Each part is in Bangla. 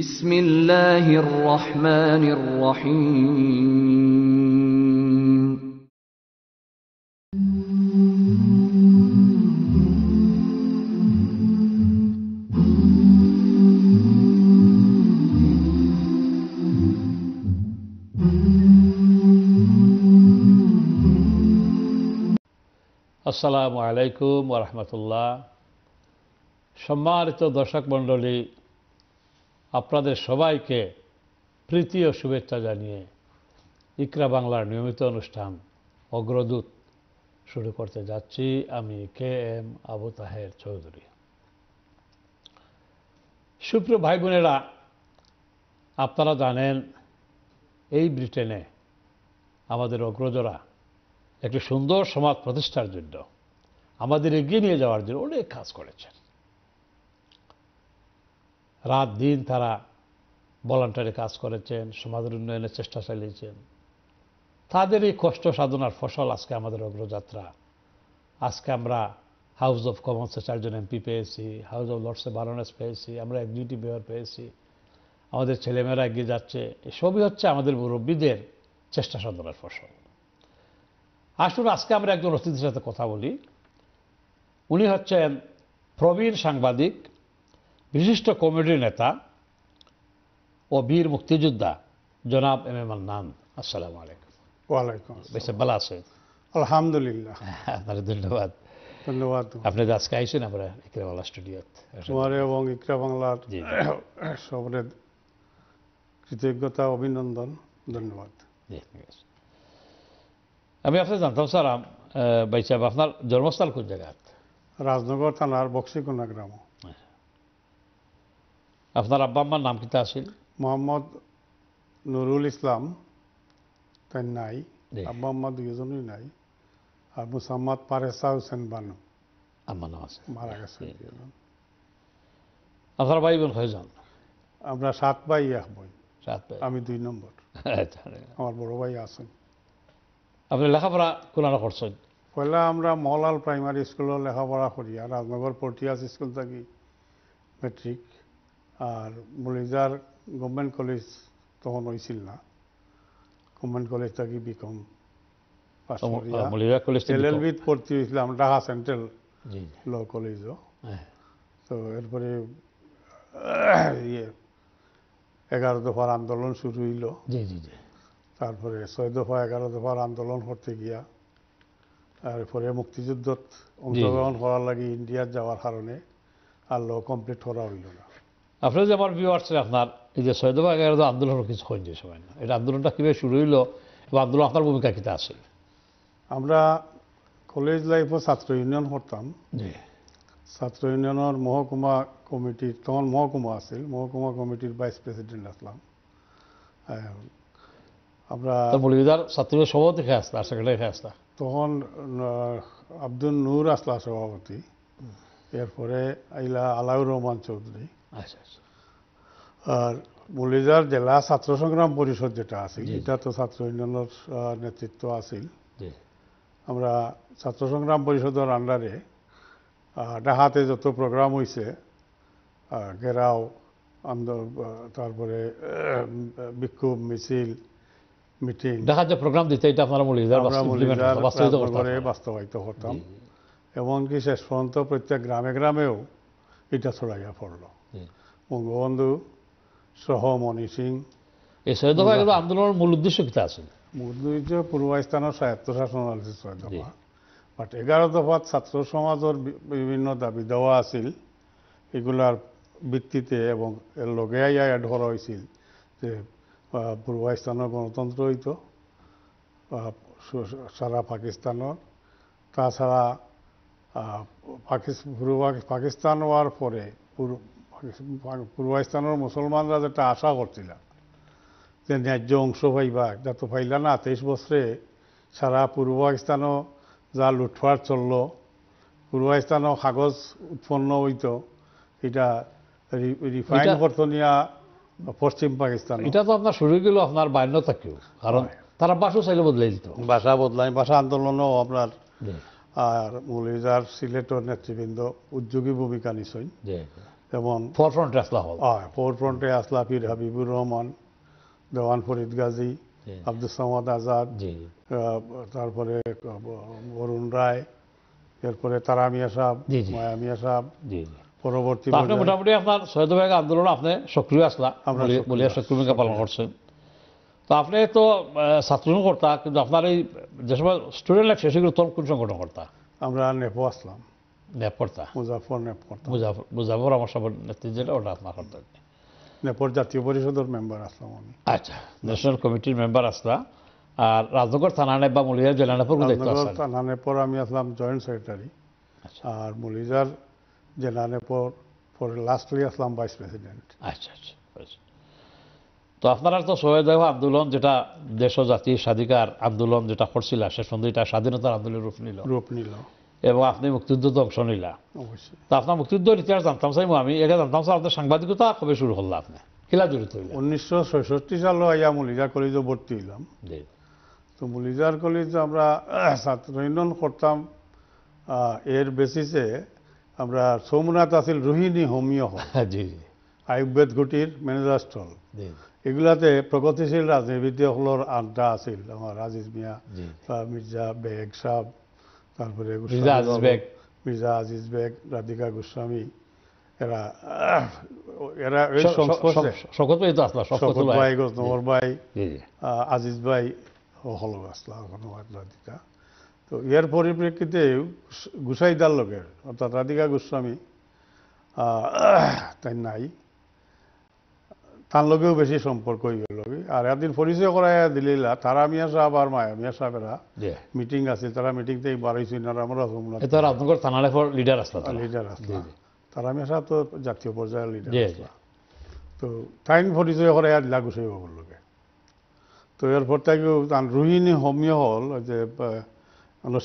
Bismillahirrahmanirrahim. আসসালামু আলাইকুম ওয়া রাহমাতুল্লাহ। সম্মানিত দর্শক মণ্ডলী, আপনাদের সবাইকে প্রীতি ও শুভেচ্ছা জানিয়ে ইকরা বাংলার নিয়মিত অনুষ্ঠান অগ্রদূত শুরু করতে যাচ্ছি। আমি KM আবু তাহের চৌধুরী। সুপ্রিয় ভাই বোনেরা, আপনারা জানেন এই ব্রিটেনে আমাদের অগ্রজরা একটি সুন্দর সমাজ প্রতিষ্ঠার জন্য, আমাদের এগিয়ে নিয়ে যাওয়ার জন্য অনেক কাজ করেছেন। রাত দিন তারা ভলান্টারি কাজ করেছেন, সমাজের উন্নয়নের চেষ্টা চালিয়েছেন। তাদের এই কষ্ট সাধনার ফসল আজকে আমাদের অগ্রযাত্রা। আজকে আমরা হাউস অফ কমন্সে 4জন এমপি পেয়েছি, হাউস অফ লর্ডসে বারোনেস পেয়েছি, আমরা এক্সিকিউটিভ মেয়র পেয়েছি, আমাদের ছেলেমেয়েরা এগিয়ে যাচ্ছে। এসবই হচ্ছে আমাদের মুরব্বীদের চেষ্টা সাধনার ফসল। আসুন আজকে আমরা একজন অতিথির সাথে কথা বলি। উনি হচ্ছেন প্রবীণ সাংবাদিক, বিশিষ্ট কমেডি নেতা ও বীর মুক্তিযোদ্ধা জনাব এম মান্নান। আসসালামু আলাইকুম। ওয়ালাইকুম আসসালাম। ভালো আছেন? আলহামদুলিল্লাহ। আপনার ধন্যবাদ। ধন্যবাদ। আপনি আজকে আইসেন আমরা ইকরা বাংলা স্টুডিওতে, এবং ইকরা বাংলার সবরে কৃতজ্ঞতা, অভিনন্দন, ধন্যবাদ। আমি আপনার জানতাম স্যার, ভাই সাহেব, আপনার জন্মস্থল কোন জায়গা? রাজনগর থানার বক্সিকোনা গ্রাম। আপনার আব্বা আম্মার নাম কি আছিল? মোহাম্মদ নুরুল ইসলাম। তাই নাই, আব্বা আম্মা দুজনই নাই। আর মুসাম্মদ পারেসা হোসেন বানু আম্মা নাম আছে, মারা গেছে। আপনার ভাই বোন কয়জন? আমরা 7 ভাই, এক বোন। 7 ভাই। আমি 2 নম্বর। আমার বড় ভাই আছেন। আপনি লেখাপড়া কোলানো করছেন? পয়লা আমরা মলাল প্রাইমারি স্কুলের লেখাপড়া করি, আর রাজনগর পটিয়াস স্কুল থাকি মেট্রিক, আর বলিজার গভর্নমেন্ট কলেজ তখন হয়েছিল না, গভর্নমেন্ট কলেজ থাকি বিকম পাস করি। এলএলবিতে ভর্তি হয়েছিলাম ঢাকা সেন্ট্রাল ল কলেজও। তো এরপরে ইয়ে 11 দফার আন্দোলন শুরু হইল। তারপরে 6 দফা 11 দফার আন্দোলন করতে গিয়া, তারপরে মুক্তিযুদ্ধত অংশগ্রহণ করার লাগে ইন্ডিয়াত যাওয়ার কারণে আর ল কমপ্লিট করা হইল না। আপনার যে আমার ভিউয়ার্স, আপনার এই যে 6 দফা 11 দফা আন্দোলনের কিছু খোঁজ যে সময় না, এটা আন্দোলনটা কীভাবে শুরু হইল এবং আন্দোলন আপনার ভূমিকা কীটা আছে? আমরা কলেজ লাইফও ছাত্র ইউনিয়ন করতাম। ছাত্র ইউনিয়নের মহকুমা কমিটির, তখন মহকুমা আছিল, মহকুমা কমিটির ভাইস প্রেসিডেন্ট আসলাম। আমরা ছাত্রীদের সভাপতি আসতাম, সেক্রেটারি আসতাম, তখন আব্দুল নূর আসলাম সভাপতি। এরপরে আইলা আলাউর রহমান চৌধুরী। আর বলিজার জেলা ছাত্র সংগ্রাম পরিষদ যেটা আছিল, এটা তো ছাত্র ইউনিয়নের নেতৃত্ব আছিল। আমরা ছাত্র সংগ্রাম পরিষদের আন্ডারে ঢাকাতে যত প্রোগ্রাম হয়েছে, ঘেরাও আন্দোলন, তারপরে বিক্ষোভ মিছিল, মিটিং, ঢাকাতে প্রোগ্রাম দিতে এটা আমরা বাস্তবায়িত করতাম। এমনকি শেষ পর্যন্ত প্রত্যেক গ্রামে গ্রামেও এটা ছড়াইয়া পড়লো। বঙ্গবন্ধু সহ মণি সিং। এই 6 দফা আন্দোলনের মূল উদ্দেশ্য কী আছে? মূল উদ্দেশ্য পূর্ব স্থানের স্বায়ত্তশাসন আছে 6 দফা, বাট 11 দফাত ছাত্র সমাজের বিভিন্ন দাবি দেওয়া আছিল। এগুলার ভিত্তিতে এবং এর লগে আইয়া ধরা হয়েছিল যে পূর্ব স্থানের গণতন্ত্র হইত সারা পাকিস্তানের। তাছাড়া পাকিস্তান হওয়ার পরে পূর্বাস্থানের মুসলমানরা যেটা আশা করছিল যে ন্যায্য অংশ পাইবা, যা তো পাইলা না। 23 বছরে সারা পূর্ব পাকিস্তানও যা লুটফাট চলল, পূর্ব পাকিস্তানও কাগজ উৎপন্ন হইত, এটা রিফাইন করতনিয়া পশ্চিম পাকিস্তান। এটা তো আপনার শুরু গেল আপনার বাইন্যতা কেউ, কারণ তারা ভাষা চাইলে বদলাই দিত, ভাষা বদলাই, ভাষা আন্দোলনও আপনার। আর মৌলিজার সিলেটের নেতৃবৃন্দ উদ্যোগী ভূমিকা নিশ্চয়। যেমন ফরফ্রন্টে আসলাহ হ্যাঁ ফরফ্রন্টে আসলাহ পীর হাবিবুর রহমান দেওয়ান ফরিদ গাজী আব্দুল সামাদ আজাদ তারপরে বরুণ রায় এরপরে তারা মিয়া সাহেব মায়া মিয়া সাহেব পরবর্তী মোটামুটি আপনার সৈয়দ ভাগ আন্দোলন আপনি সক্রিয় আসলা বলিয়া সক্রিয় ভূমিকা পালন করছেন। তো আপনি তো ছাত্রজন কর্তা, কিন্তু আপনার এই যে সময় স্টুডেন্ট লাইফ শেষ তখন কোন সংগঠন কর্তা? আমরা নেপো আসলাম, নেপর্তা মুজাফর নেপর্তা মুজাফর আমার সব নেতৃত্ব ওটা আপনার কর্তা নেপর জাতীয় পরিষদের মেম্বার আসলাম আমি। আচ্ছা, ন্যাশনাল কমিটির মেম্বার আসলা আর রাজনগর থানা নেপ বা মলিয়া জেলা নেপর থানা নেপর আমি আসলাম জয়েন্ট সেক্রেটারি আর মলিজার জেলা নেপর পরে লাস্টলি আসলাম ভাইস প্রেসিডেন্ট। আচ্ছা আচ্ছা। তো আপনারা তো সৈয়দ আন্দোলন যেটা দেশ জাতি স্বাধিকার আন্দোলন যেটা করছিল শেষ পর্যন্ত এটা স্বাধীনতার আন্দোলন রূপ নিল এবং আপনি মুক্তিযুদ্ধ অংশ নিলা। অবশ্যই। তো আপনার মুক্তিযুদ্ধের ইতিহাস জানতাম চাই আমি, এটা জানতাম চাই আপনার সাংবাদিকতা কবে শুরু করলো, আপনি কিলা জড়িত হইল? 1966 সালে আইয়া মলিজা কলেজে ভর্তি হইলাম। তো মলিজার কলেজ আমরা ছাত্র ইউনিয়ন করতাম, এর বেসিসে আমরা সোমনাথ আসিল রোহিণী হোমিও আয়ুর্বেদ ঘটির ম্যানেজার স্টল এগুলাতে প্রগতিশীল রাজনীতিবিদসকলের আড্ডা আছিল। আমার আজিজ মিয়া, মির্জা বেগ সাহেব, তারপরে মির্জা আজিজ বেগ, রাধিকা গোস্বামী, এরা এরা ভাই গজনবর ভাই আজিজ ভাই হল আসলা রাধিকা। তো এর পরিপ্রেক্ষিতে গোসাইদার লোকের অর্থাৎ রাধিকা গোস্বামী তাই নাই, তার লগেও বেশি সম্পর্ক হইল। আর একদিন পরিচয় করাইয়া দিলিলা তারা মিয়া সাহেব আর মায়া মিয়া সাহেবেরা মিটিং আছে, তারা মিটিং থেকে বার হয়েছিল। তারা মিয়া সাহেব তো জাতীয় পর্যায়ের লিডার। তো তাই পরিচয় করাইয়া দিলা গুছাই বাবুর লোকে। তো এরপর তাকে তার রোহিণী হোমিও হল যে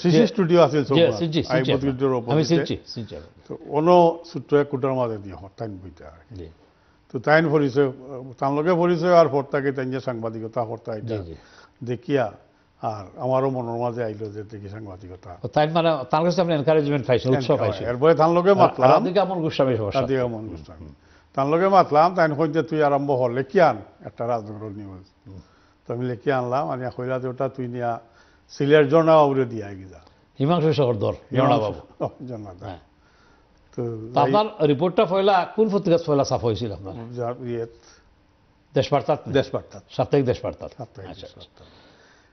সিসি স্টুডিও আছে তো অন্য ছোট্ট এক কোটার মাঝে দিয়ে তাইন বইটা আর কি। তো তাইন পরিচয় তার লগে পরিচয় আর হরতাকে তাই যে সাংবাদিকতা হরতা এটা দেখিয়া আর আমারও মনের মাঝে আইলো যে দেখি সাংবাদিকতা এরপরে তার লগে মাতলাম তাইন হইতে তুই আরম্ভ হল লেখি আন একটা রাজনগর নিউজ। তো আমি লেখি আনলাম আর কইলা যে ওটা তুই নিয়া সিলেট জনা উড়ে দিয়া গিয়া হিমাংশু সাগর দর জনা বাবু জনা। তো আপনার রিপোর্টটা ফয়লা কোন পত্রিকা ফয়লা ছাপা হয়েছিল আপনার? দেশবার্তা সাপ্তাহিক দেশবার্তা।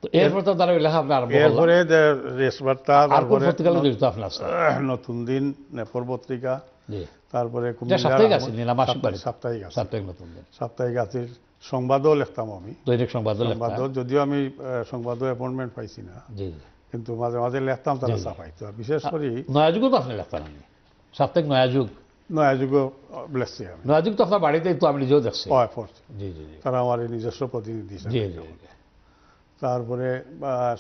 তো এরপর তো তারা লেখা আপনার এরপরে দেশবার্তা তারপরে পত্রিকা লিখত আপনার নতুন দিন নেপর পত্রিকা, তারপরে সাপ্তাহিক আছে সাপ্তাহিক নতুন দিন সাপ্তাহিক আছে, সংবাদও লিখতাম আমি দৈনিক সংবাদ, যদিও আমি সংবাদ অ্যাপয়েন্টমেন্ট পাইছি না কিন্তু মাঝে মাঝে লিখতাম তারা ছাপাইতো। বিশেষ করে নয়াযুগও তো আপনি লিখতাম আমি সাপ্তাহিক নয়াযুগও লিখছি আমি। নয়াযুগ তো আপনার বাড়িতেই তো আমি নিজেও দেখছি তারা আমার নিজস্ব প্রতিনিধি। তারপরে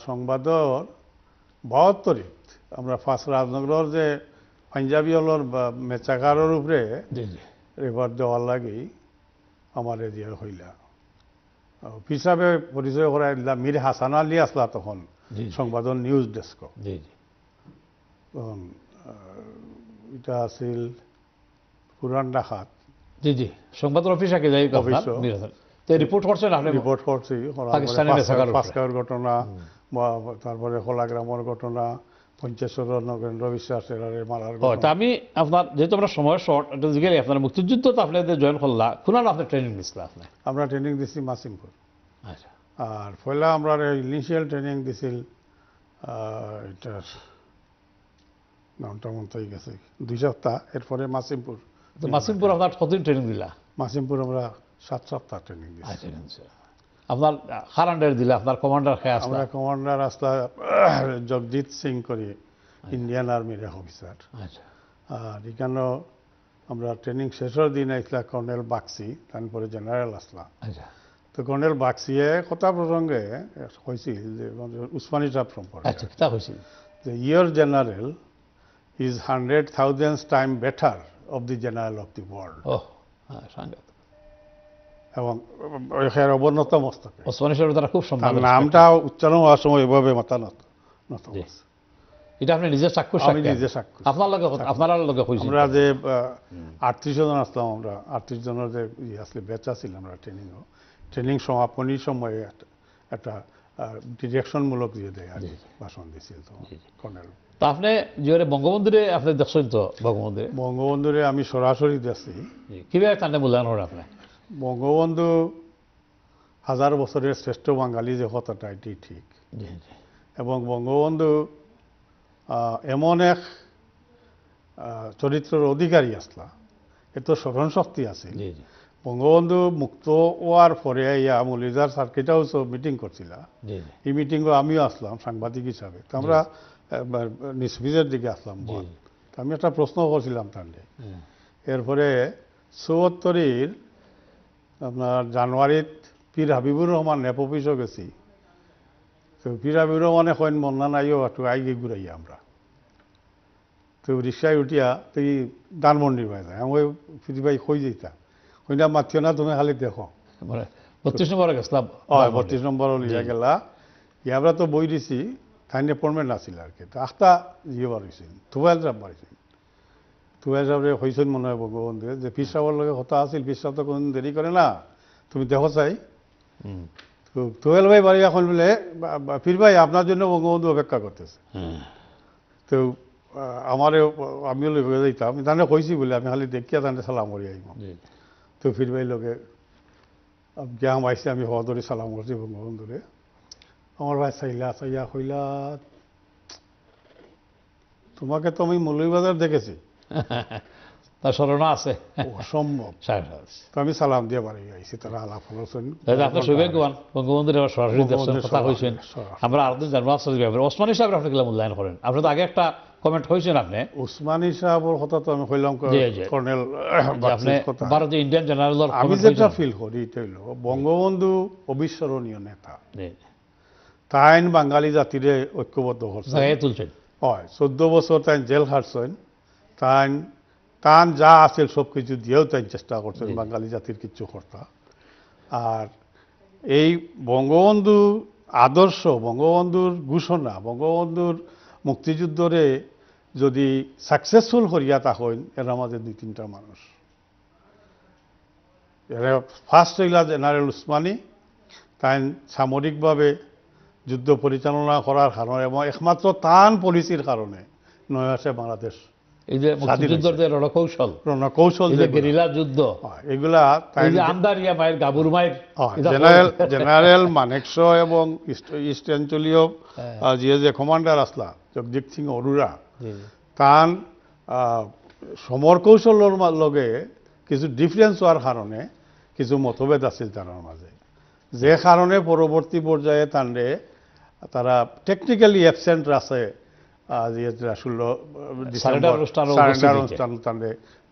সংবাদর 72 আমরা ফার্স্ট রাজনগর যে পাঞ্জাবি হলর মেচাকারের উপরে রেফার দেওয়ার লাগি আমার এরিয়ার হইলা হিসাবে পরিচয় করাই দিলাম। মীর হাসান আলী আসলা তখন সংবাদন নিউজ ডেস্ক। এটা আছিল পুরান ডাকাত সংবাদন অফিস আগে যাই রিপোর্ট করছেন আপনি? রিপোর্ট করছি ঘটনা, তারপরে হোলাগ্রামের ঘটনা, পঞ্চেশ্বর নগেন্দ্র বিশ্বাস এরারে মারার। আমি আপনার যেহেতু আমরা সময় শর্ট এটা জিজ্ঞেস করি, আপনার মুক্তিযুদ্ধ তো আপনাদের জয়েন করলা, খুনাল আপনার ট্রেনিং দিছিল? আপনার আমরা ট্রেনিং দিছি মাসিমপুর। আচ্ছা। আর পয়লা আমরা ইনিশিয়াল ট্রেনিং দিছিল এটার নামটা মনে হয়ে গেছে 2 সপ্তাহ, এরপরে মাসিমপুর। তো মাসিমপুর আপনার কতদিন ট্রেনিং দিলা? মাসিমপুর আমরা 7 সপ্তাহ ট্রেনিং দিছি। আপনার হারান্ডার দিলে আপনার কমান্ডার খেয়ে আসলাম? আমরা কমান্ডার আসলা জগজিৎ সিং করি, ইন্ডিয়ান আর্মির অফিসার। আচ্ছা। আর এখানেও আমরা ট্রেনিং শেষের দিন আসলাম কর্নেল বাগসি, তারপরে জেনারেল আসলাম। আচ্ছা। তো কর্নেল বাগসিয়ে কথা প্রসঙ্গে হয়েছিল যে উসমানী সাহেব সম্পর্কে যে your general is 100,000 time better of the general of the world. ও হ্যাঁ, সাংঘাতিক। এবং অবনত মস্তকে নামটা উচ্চারণ হওয়ার সময় এভাবে মাথা নত। এটা আপনি নিজে সাক্ষ্য সাক্ষ্য আমি নিজে সাক্ষ্য আপনার লগে হইছে আমরা যে 38 জন আসলাম আমরা 38 জনের যে আসলে বেচা ছিলাম আমরা ট্রেনিং সমাপনী সময়ে একটা ডিরেকশন মূলক দিয়ে দেয় আর ভাষণ দিছিল তো কর্নেল তা আপনি জোরে বঙ্গবন্ধুরে আপনি দেখছেন তো বঙ্গবন্ধুরে আমি সরাসরি দেখছি কিভাবে কানে মূল্যায়ন হল আপনি বঙ্গবন্ধু হাজার বছরের শ্রেষ্ঠ বাঙালি যে কথাটা এটি ঠিক এবং বঙ্গবন্ধু এমন এক চরিত্রের অধিকারী আসলা এত স্মরণ শক্তি আছে বঙ্গবন্ধু মুক্ত হওয়ার পরে ইয়া মলিজার সার্কিট হাউসও মিটিং করছিল এই মিটিংও আমিও আসলাম সাংবাদিক হিসাবে তো আমরা নিসফিজের দিকে আসলাম আমি একটা প্রশ্ন করছিলাম তাহলে এরপরে ৭৪-এর আপনার জানুয়ারিত পীর হাবিবুর রহমান নেপোপিসও গেছি তো পীর হাবিবুর রহমানে কইন মন্না নাইও একটু আইগে ঘুরাইয়া আমরা তো রিক্সায় উঠিয়া তুই দানমন্ডির ভাই যায় আমি পীর ভাই কই যেতাম কইনা মাতিও না তুমি খালি দেখো ৩২ নম্বরে গেছিলাম ৩২ নম্বর লিয়া গেলা ইয়াবরা তো বই দিছি তাই অ্যাপয়েন্টমেন্ট আছিল আর কি তো আখটা জিও বাড়িছিল তুবাইল সাহেব বাড়িছিল তুবাইল সাহেবের হয়েছেন মনে হয় বঙ্গবন্ধু যে পীর সাহেবের লগে কথা আছিল পীর সাহেব তো কোনোদিন দেরি করে না তুমি দেখো চাই তো তুয়েল ভাই বাড়ি এখন বলে পীর ভাই আপনার জন্য বঙ্গবন্ধু অপেক্ষা করতেছে তো আমারে আমিও লগে যাইতাম তাহলে কইছি বলে আমি খালি দেখিয়া তাহলে সালাম করি আইব তো পীর ভাই লগে গ্যাম আইসে আমি হওয়া সালাম করছি বঙ্গবন্ধুরে আমার ভাই চাইলা চাইয়া কইলা তোমাকে তো আমি মৌলভীবাজার দেখেছি তার স্মরণ আছে অসম্ভব তো আমি সালাম দিয়ে বাড়ি আইছি তারা আলাপ হয়েছেন আমরা আর ওসমানী সাহেব আপনি মূল্যায়ন করেন আপনি তো আগে একটা কমেন্ট হয়েছেন আপনি ওসমানী সাহেবের কথা তো আমি কইলাম কর্নেল ভারতীয় ইন্ডিয়ান জেনারেল আমি যেটা ফিল করি হইল বঙ্গবন্ধু অবিস্মরণীয় নেতা তাইন বাঙালি জাতিরে ঐক্যবদ্ধ করছেন হয় 14 বছর তাই জেল খাটছেন তাই তান যা আছে সব কিছু দিয়েও তাই চেষ্টা করছেন বাঙালি জাতির কিছু কর্তা আর এই বঙ্গবন্ধু আদর্শ বঙ্গবন্ধুর ঘোষণা বঙ্গবন্ধুর মুক্তিযুদ্ধরে যদি সাকসেসফুল করিয়া তা হইন এর আমাদের 2-3টা মানুষ এরা ফার্স্ট হইলা জেনারেল উসমানী তাই সামরিকভাবে যুদ্ধ পরিচালনা করার কারণে এবং একমাত্র তান পলিসির কারণে নয় আসে বাংলাদেশ এই যে মুক্তিযুদ্ধের যে রণকৌশল যে গেরিলা যুদ্ধ এগুলা আন্দারিয়া মায়ের গাবুর মায়ের জেনারেল মানেকশ এবং ইস্ট অঞ্চলীয় যে কমান্ডার আসলা জগজিৎ সিং অরোরা তান সমর কৌশলের লগে কিছু ডিফারেন্স হওয়ার কারণে কিছু মতভেদ আছিল তার মাঝে যে কারণে পরবর্তী পর্যায়ে তানরে তারা টেকনিক্যালি অ্যাবসেন্ট আছে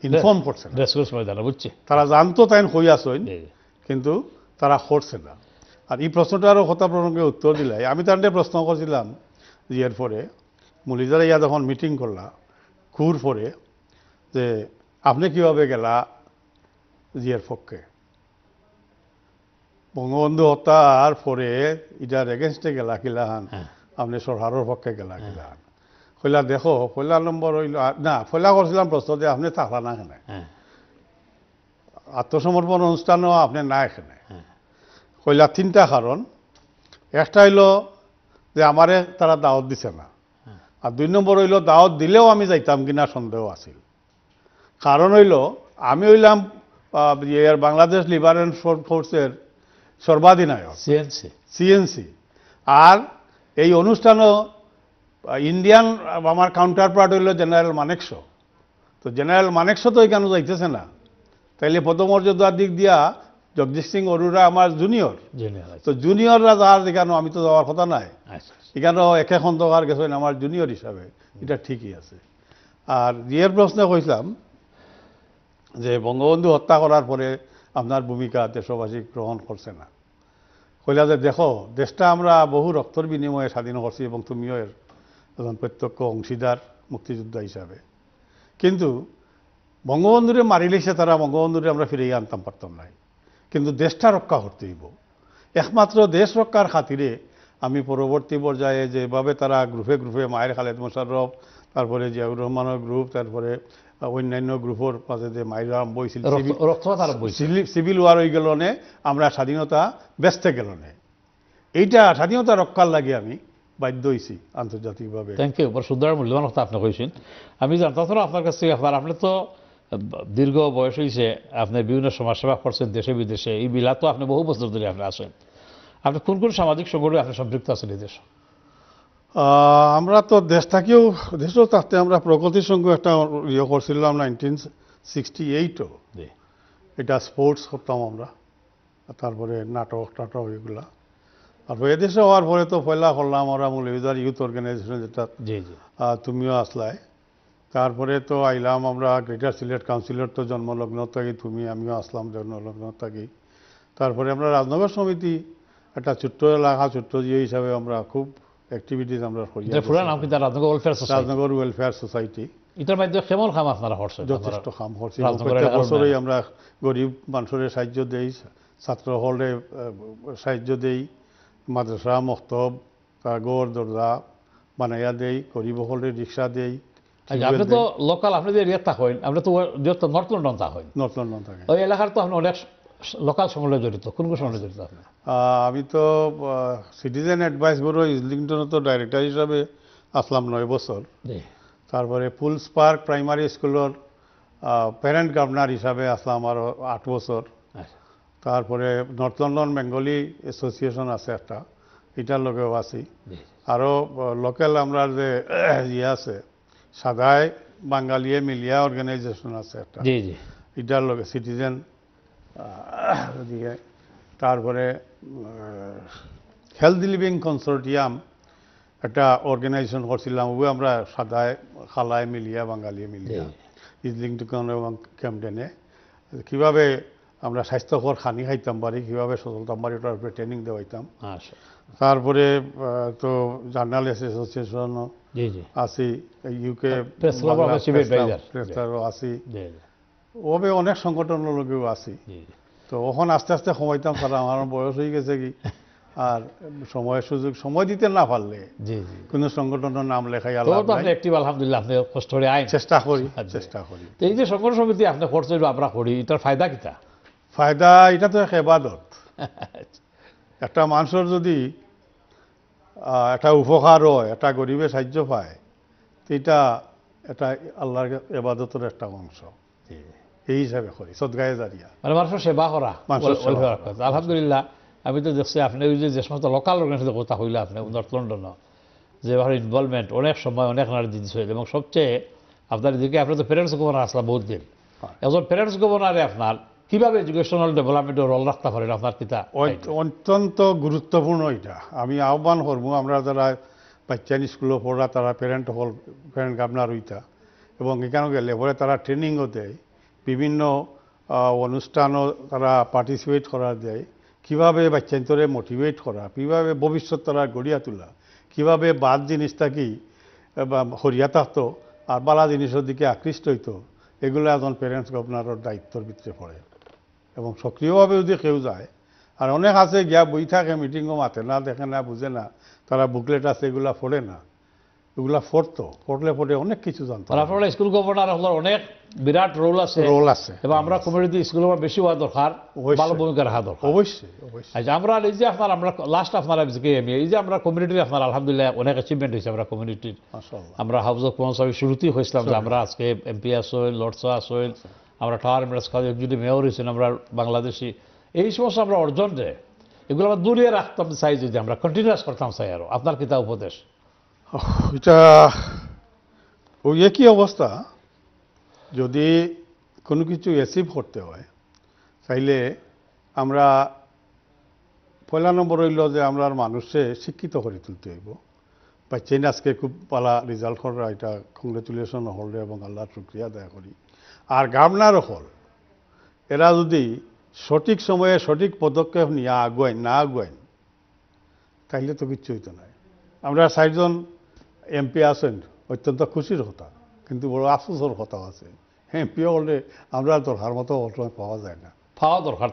ইনফর্ম করছে তারা জানতো তাই হই আসেন কিন্তু তারা করছে না আর এই প্রশ্নটারও কথা প্রসঙ্গে উত্তর দিলাই আমি তাদের প্রশ্ন করছিলাম যে এরপরে মলিজারা ইয়া যখন মিটিং করলা ঘুর পরে যে আপনি কিভাবে গেলা জিয়ার পক্ষে বঙ্গবন্ধু হত্যার পরে এটার এগেনস্টে গেলা কিলাহান আপনি সরহারের পক্ষে গেলা কিলাহান কইলা দেখো পয়লা নম্বর হইল না পয়লা করছিলাম প্রশ্ন যে আপনি থাকলা না এখানে আত্মসমর্পণ অনুষ্ঠানও আপনি না এখানে কইলা 3টা কারণ একটা হইল যে আমারে তারা দাওয়াত দিছে না আর 2 নম্বর হইল দাওয়াত দিলেও আমি যাইতাম কিনা সন্দেহ আছিল কারণ হইল আমি হইলাম বাংলাদেশ লিবারেশন ফোর্সের সর্বাধিনায়ক সিএনসি আর এই অনুষ্ঠানও ইন্ডিয়ান আমার কাউন্টার পার্ট হইল জেনারেল মানেকশ তো জেনারেল মানেকশ তো এখানে যাইতেছে না তাইলে পদমর্যাদার দিক দিয়া জগজিৎ সিং অরোরা আমার জুনিয়র তো জুনিয়ররা যার এখানে আমি তো যাওয়ার কথা নাই এখানেও একে খন্দকার গেছেন আমার জুনিয়র হিসাবে এটা ঠিকই আছে আর ইয়ের প্রশ্নে কইলাম যে বঙ্গবন্ধু হত্যা করার পরে আপনার ভূমিকা দেশবাসী গ্রহণ করছে না কইলা যে দেখো দেশটা আমরা বহু রক্তর বিনিময়ে স্বাধীন করছি এবং তুমিও এর একজন প্রত্যক্ষ অংশীদার মুক্তিযোদ্ধা হিসাবে কিন্তু বঙ্গবন্ধুরে মারিলে সে তারা বঙ্গবন্ধুরে আমরা ফিরিয়ে আনতাম পারতাম নাই কিন্তু দেশটা রক্ষা করতে হইব একমাত্র দেশ রক্ষার খাতিরে আমি পরবর্তী পর্যায়ে যেভাবে তারা গ্রুপে গ্রুপে মায়ের খালেদ মোশাররফ তারপরে জিয়াউর রহমানের গ্রুপ তারপরে অন্যান্য গ্রুপের পাশে যে মাইরা বইছিল সিভিল ওয়ার হয়ে গেল নে আমরা স্বাধীনতা ব্যস্ত গেল নে এইটা স্বাধীনতা রক্ষার লাগে আমি বাধ্য হয়েছি আন্তর্জাতিকভাবে। Thank you. বড় সুন্দর মূল্যবান কথা আপনি কইছেন। আমি জানতাম না আপনার কাছ থেকে, আপনি তো দীর্ঘ বয়স হয়েছে, আপনি বিভিন্ন সমাজসেবা করছেন দেশে বিদেশে, এই বিলা তো আপনি বহু বছর ধরে আপনি আছেন, আপনি কোন কোন সামাজিক সংগঠনে আপনি সম্পৃক্ত আছেন এই দেশে? আমরা তো দেশ থাকেও দেশও থাকতে আমরা প্রকৃতির সঙ্গে একটা ইয়ে করছিলাম 1968-ও, এটা স্পোর্টস করতাম আমরা, তারপরে নাটক টাটক এগুলা, তারপরে এদেশে হওয়ার পরে তো পয়লা করলাম আমরা মৌলভীবাজার ইউথ অর্গানাইজেশন, যেটা তুমিও আসলায়, তারপরে তো আইলাম আমরা গ্রেটার সিলেট কাউন্সিলের তো জন্মলগ্ন থাকি, তুমি আমিও আসলাম জন্মলগ্ন থাকি, তারপরে আমরা রাজনগর সমিতি একটা ছোট্ট এলাকা ছোট্ট ইয়ে হিসাবে আমরা খুব অ্যাক্টিভিটিস আমরা করি, রাজনগর ওয়েলফেয়ার সোসাইটি, এটার মাধ্যমে কেমন কাম আপনারা করছে? যথেষ্ট কাম করছি, প্রত্যেক বছরই আমরা গরিব মানুষের সাহায্য দেই, ছাত্র হলে সাহায্য দেই, মাদ্রাসা মক্তব তার গড় দরজা বানাইয়া দেই, গরিব হলে রিক্সা দেই। আপনি তো লোকাল, আপনি যে এরিয়ার থাক হইন, আপনি তো নর্থ লন্ডন থাক হইন, নর্থ লন্ডন থাকে ওই এলাকার তো আপনি অনেক লোকাল সংগঠনে জড়িত, কোন কোন সংগঠনে জড়িত আপনি? আমি তো সিটিজেন অ্যাডভাইস ব্যুরো ইসলিংটনে তো ডাইরেক্টর হিসাবে আসলাম 9 বছর, তারপরে পুলস পার্ক প্রাইমারি স্কুলের প্যারেন্ট গভর্নর হিসাবে আসলাম আরও 8 বছর, তারপরে নর্থ লন্ডন বেঙ্গলি অ্যাসোসিয়েশন আছে একটা, এটার লোকেও আছি, আরও লোকাল আমরা যে ইয়ে আছে সাদায় বাঙালিয়ে মিলিয়া অর্গানাইজেশন আছে একটা, এটার লোকে সিটিজেন, তারপরে হেলথ লিভিং কনসোর্টিয়াম একটা অর্গানাইজেশন করছিলাম, ওই আমরা সাদায় খালায় মিলিয়া বাঙালিয়ে মিলিয়া ইজলিংটন এবং ক্যামডেনে কীভাবে আমরা স্বাস্থ্যকর খানি খাইতাম পারি, কীভাবে সচলতাম পারি ওটার উপরে ট্রেনিং দেওয়াইতাম, তারপরে তো জার্নালিস্ট অ্যাসোসিয়েশনও আছি, ইউকে আছি, ওভাবে অনেক সংগঠনের লোকেও আছি, তো ওখানে আস্তে আস্তে সময়তাম, কারণ আমার বয়স হয়ে গেছে কি আর সময় সুযোগ সময় দিতে না পারলে কোনো সংগঠনের নাম লেখাই আলহামদুলিল্লাহ আপনি কষ্ট করে আইন চেষ্টা করি। এই যে সংগঠন সমিতি আপনি খরচ আমরা করি, এটার ফায়দা কিটা? ফায়দা এটা তো এবাদত, একটা মানুষের যদি একটা উপকার হয়, একটা গরিবের সাহায্য পায়, তো এটা একটা আল্লাহর এবাদতের একটা অংশ, এই হিসাবে করি সদগায়ে জারিয়া, মানে মানুষের সেবা করা। আলহামদুলিল্লাহ আমি তো দেখছি আপনি ওই যে সমস্ত লোকাল অর্গানাইজেশনের কথা হইলে আপনি নর্থ লন্ডন যে ভালো ইনভলভমেন্ট, অনেক সময় অনেক নারী জিনিস হয়েছে, এবং সবচেয়ে আপনার এদিকে আপনি তো প্যারেন্টস গভর্নর আসলাম বহুত দিন, একজন প্যারেন্টস গভর্নরে আপনার কিভাবে এডুকেশনাল ডেভেলপমেন্টের রোল রাখতে পারেন আপনার পিতা? অত্যন্ত গুরুত্বপূর্ণ, এটা আমি আহ্বান করবো আমরা যারা বাচ্চা স্কুলে পড়া তারা প্যারেন্ট হল প্যারেন্ট গাবনার হইতা, এবং এখানে গেলে পরে তারা ট্রেনিংও দেয়, বিভিন্ন অনুষ্ঠানও তারা পার্টিসিপেট করা দেয়, কীভাবে বাচ্চান্তরে মোটিভেট করা, কীভাবে ভবিষ্যৎ তারা গড়িয়া তোলা, কীভাবে বাদ জিনিসটা কি হরিয়া থাকতো আর বালা জিনিসের দিকে আকৃষ্ট হইতো, এগুলো এখন প্যারেন্টস গভর্নরের দায়িত্বর ভিতরে পড়ে, এবং সক্রিয়ভাবে যদি কেউ যায়, আর অনেক আছে গিয়া বই থাকে মিটিংও মাতে না, দেখে না, বুঝে না, তারা বুকলেট আছে এগুলা পড়ে না, এগুলা পড়তো, পড়লে পড়ে অনেক কিছু জানতো। আপনারা স্কুল গভর্নর হলার অনেক বিরাট রোল আছে, এবং আমরা কমিউনিটি স্কুল বেশি হওয়া দরকার, ভালো ভূমিকা রাখা দরকার। অবশ্যই আমরা এই যে আপনার আমরা লাস্ট আপনারা এই যে আমরা কমিউনিটির আপনার আলহামদুলিল্লাহ অনেক অ্যাচিভমেন্ট হয়েছে, আমরা কমিউনিটির আমরা হাউস অফ কমন্স শুরুতেই হয়েছিলাম যে আমরা আজকে এমপি আসল লর্ডস আসল, আমরা টাওয়ার মেরাজ খাওয়া যদি মেয়র হয়েছেন আমরা বাংলাদেশি, এই সমস্ত আমরা অর্জন যে এগুলো আমরা দূরে রাখতাম চাই, যদি আমরা কন্টিনিউয়াস করতাম চাই। আরও আপনার কিতা উপদেশ? এটা ওই একই অবস্থা, যদি কোনো কিছু অ্যাচিভ করতে হয় তাইলে আমরা পয়লা নম্বর হইল যে আমরা মানুষে শিক্ষিত করে তুলতে হইব, বা চেন আজকে খুব পালা রেজাল্ট করা, এটা কংগ্রেচুলেশন হল এবং আল্লাহর শুক্রিয়া দেয়া করি। আর গামনার হল এরা যদি সঠিক সময়ে সঠিক পদক্ষেপ নিয়ে আগুয়াইন তাইলে তো কিচ্ছু হইতো না। আমরা 60 জন এমপি আছেন, অত্যন্ত খুশির কথা, কিন্তু বড় আফসোসের কথাও আছে, এমপি হলে আমরা দরকার মতো পাওয়া যায় না, পাওয়া দরকার।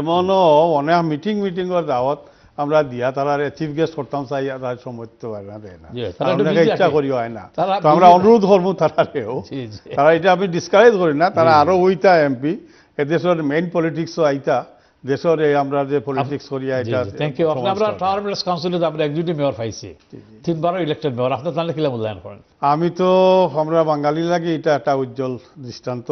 এমনও অনেক মিটিংয়ের দাওয়াত আমরা দিয়া তারারে চিফ গেস্ট করতাম চাই আর সময় দিতে পারে না দেয় না তারা ইচ্ছা করি হয় না তো আমরা অনুরোধ করবো তারারেও তারা এটা আমি ডিসকারেজ করি না তারা আরও ওইটা এমপি এদেশের মেইন পলিটিক্সও আইতা দেশের এই আমরা যে পলিটিক্স করি এটা থ্যাংক ইউ আমরা টার্মলেস কাউন্সিলে আমরা একজুটি মেয়র পাইছি তিনবারও ইলেকটেড মেয়র আপনার তাহলে কিলা মূল্যায়ন করেন আমি তো আমরা বাঙালি লাগে এটা একটা উজ্জ্বল দৃষ্টান্ত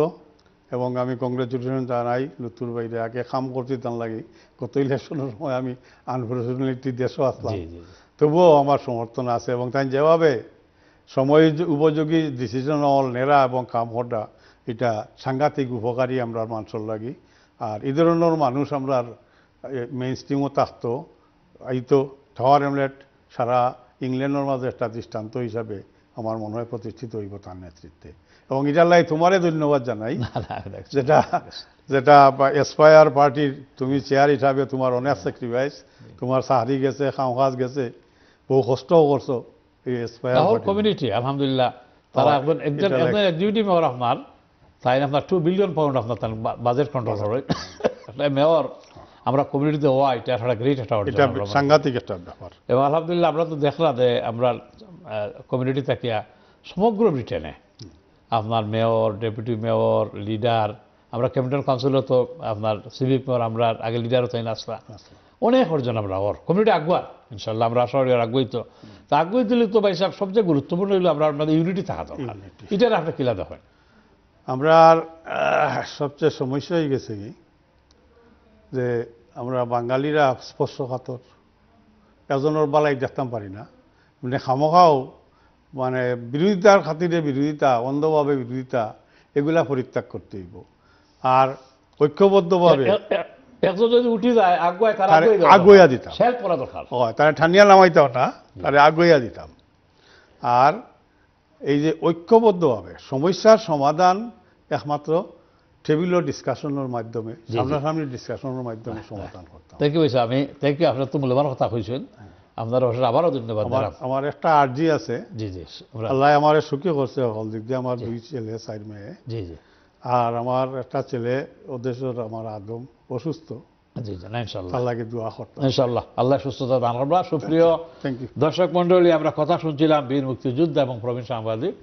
এবং আমি কংগ্রেচুলেশন জানাই লুতুর বাইরে আগে কাম করতে তান লাগে গত ইলেকশনের সময় আমি আনফর্চুনেটলি দেশও আসলাম তবুও আমার সমর্থন আছে এবং তাই যেভাবে সময় উপযোগী ডিসিশন অল নেরা এবং কাম হটা এটা সাংঘাতিক উপকারী আমরা মানুষের লাগি আর এই ধরনের মানুষ আমরা মেইন স্ট্রিমও থাকতো এই তো টাওয়ার হ্যামলেট সারা ইংল্যান্ডের মাঝে একটা দৃষ্টান্ত হিসাবে আমার মনে হয় প্রতিষ্ঠিত হইব তার নেতৃত্বে এবং ইটাল্লাই তোমারে ধন্যবাদ জানাই যেটা যেটা এসপায়ার পার্টির তুমি চেয়ার হিসাবে তোমার অনেক স্যাক্রিফাইস তোমার সাহারি গেছে খাওয়াজ গেছে বহু কষ্টও করছো এই এসপায়ার কমিউনিটি আলহামদুলিল্লাহ তারা একজন ডিউটি মেয়র আপনার তাই আপনার £2 billion আপনার তার বাজেট কন্ট্রোল হবে মেয়র আমরা কমিউনিটিতে হওয়া এটা একটা গ্রেট একটা সাংঘাতিক একটা ব্যাপার এবং আলহামদুলিল্লাহ আমরা তো দেখলাম যে আমরা কমিউনিটি থাকিয়া সমগ্র ব্রিটেনে আপনার মেয়র ডেপুটি মেয়র লিডার আমরা ক্যাপিটাল কাউন্সিলও তো আপনার সিভিক মেয়র আমরা আগে লিডারও তাই আসলা অনেক অর্জন আমরা ওর কমিউনিটি আগুয়া ইনশাল্লাহ আমরা আশা করি আগুয়াই তো তা আগুয়াই দিলে তো ভাই সাহেব সবচেয়ে গুরুত্বপূর্ণ হইলো আমরা আপনাদের ইউনিটি থাকা দরকার এটার আপনার কিলা দেখেন আমরা সবচেয়ে সমস্যা হয়ে গেছে কি যে আমরা বাঙালিরা স্পর্শকাতর এজনের বালাই দেখতাম পারি না মানে খামোখাও মানে বিরোধিতার খাতিরে বিরোধিতা অন্ধভাবে বিরোধিতা এগুলা পরিত্যাগ করতে হইব আর ঐক্যবদ্ধভাবে একজন যদি উঠি যায় আগুয়া দিতাম হয় তারা ঠান্ডিয়া নামাইতাম না তারা আগুয়া দিতাম আর এই যে ঐক্যবদ্ধভাবে সমস্যার সমাধান একমাত্র টেবিল ডিসকাশনের মাধ্যমে সামনাসামনি ডিসকাশনের মাধ্যমে সমাধান করতাম থ্যাংক ইউ আমি থ্যাংক ইউ আপনার তো মূল্যবান কথা কইছেন আপনার আবারও ধন্যবাদ আমার একটা আর্জি আছে জি জি আল্লাহ আমার সুখী করছে সকল দিক দিয়ে আমার দুই ছেলে চার মেয়ে জি জি আর আমার একটা ছেলে ওদেশের আমার আদম অসুস্থ জি জি ইনশাআল্লাহ আল্লাহকে দোয়া করতে ইনশাআল্লাহ আল্লাহ সুস্থতা দান করবেন সুপ্রিয় দর্শক মণ্ডলী আমরা কথা শুনছিলাম বীর মুক্তিযোদ্ধা এবং প্রবীণ সাংবাদিক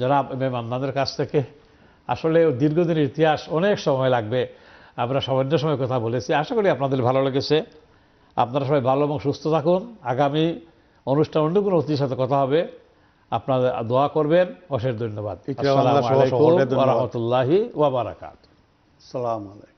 জনাব এম মান্নানের কাছ থেকে আসলে দীর্ঘদিনের ইতিহাস অনেক সময় লাগবে আমরা সামান্য সময় কথা বলেছি আশা করি আপনাদের ভালো লেগেছে আপনারা সবাই ভালো এবং সুস্থ থাকুন আগামী অনুষ্ঠান অন্য কোনো অতিথির সাথে কথা হবে আপনাদের দোয়া করবেন অশেষ ধন্যবাদ আসসালামু আলাইকুম ওয়া রাহমাতুল্লাহি ওয়া বারাকাতুহু আসসালামু আলাইকুম